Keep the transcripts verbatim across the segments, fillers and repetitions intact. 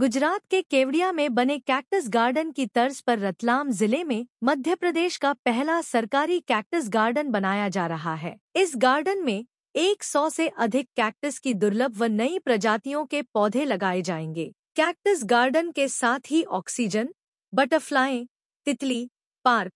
गुजरात के केवड़िया में बने कैक्टस गार्डन की तर्ज पर रतलाम जिले में मध्य प्रदेश का पहला सरकारी कैक्टस गार्डन बनाया जा रहा है। इस गार्डन में सौ से अधिक कैक्टस की दुर्लभ व नई प्रजातियों के पौधे लगाए जाएंगे। कैक्टस गार्डन के साथ ही ऑक्सीजन, बटरफ्लाई, तितली पार्क,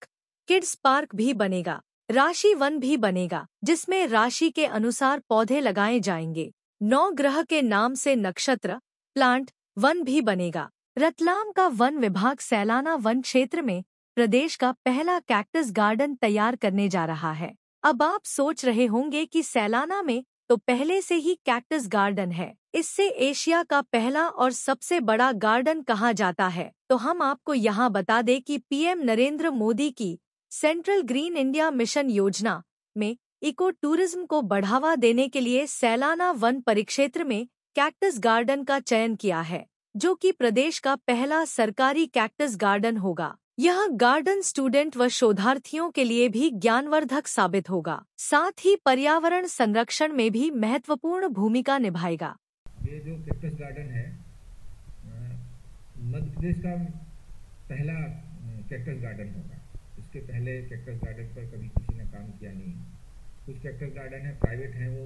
किड्स पार्क भी बनेगा, राशि वन भी बनेगा, जिसमें राशि के अनुसार पौधे लगाए जाएंगे। नौ ग्रह के नाम से नक्षत्र, प्लांट, वन भी बनेगा। रतलाम का वन विभाग सैलाना वन क्षेत्र में प्रदेश का पहला कैक्टस गार्डन तैयार करने जा रहा है। अब आप सोच रहे होंगे कि सैलाना में तो पहले से ही कैक्टस गार्डन है, इससे एशिया का पहला और सबसे बड़ा गार्डन कहा जाता है। तो हम आपको यहाँ बता दें कि पीएम नरेंद्र मोदी की सेंट्रल ग्रीन इंडिया मिशन योजना में इको टूरिज्म को बढ़ावा देने के लिए सैलाना वन परिक्षेत्र में कैक्टस गार्डन का चयन किया है, जो कि प्रदेश का पहला सरकारी कैक्टस गार्डन होगा। यह गार्डन स्टूडेंट व शोधार्थियों के लिए भी ज्ञानवर्धक साबित होगा, साथ ही पर्यावरण संरक्षण में भी महत्वपूर्ण भूमिका निभाएगा। ये जो कैक्टस गार्डन है, मध्य प्रदेश का पहला कैक्टस गार्डन होगा। इसके पहले कैक्टस गार्डन पर कभी किसी ने काम किया नहीं। कुछ कैक्टस गार्डन है प्राइवेट हैं, वो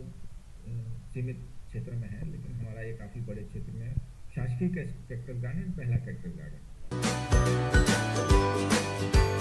सीमित क्षेत्र में है, लेकिन हमारा ये काफी बड़े क्षेत्र में शासकीय कैक्टस गार्डन पहला कैक्टस गार्डन।